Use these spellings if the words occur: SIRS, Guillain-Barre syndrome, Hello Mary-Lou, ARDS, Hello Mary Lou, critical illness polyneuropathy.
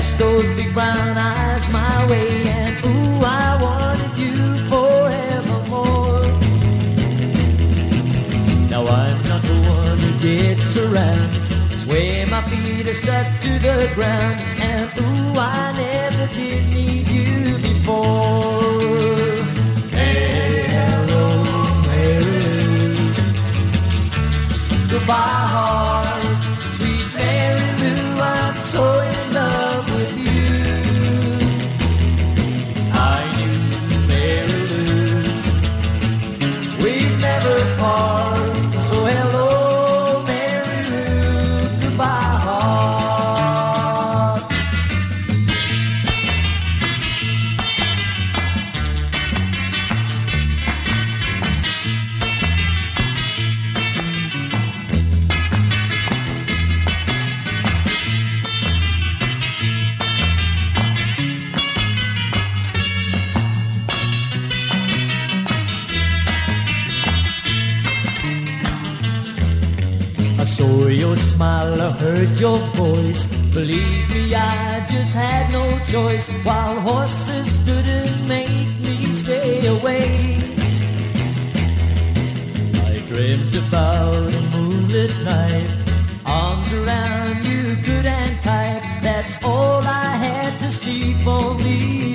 flashed those big brown eyes my way, and ooh, I wanted you forevermore. Now I'm not the one who gets around, sway my feet are stuck to the ground, and ooh, I never did need you before. Hey, hello, Mary Lou, goodbye heart, sweet Mary Lou, I'm so in love with you. I knew, Mary Lou, we'd never part, so hello, Mary Lou, goodbye heart. I saw your smile, I heard your voice. Believe me, I just had no choice. Wild horses couldn't make me stay away. I dreamt about a moonlit night, arms around you, good and tight. That's all I had to see for me.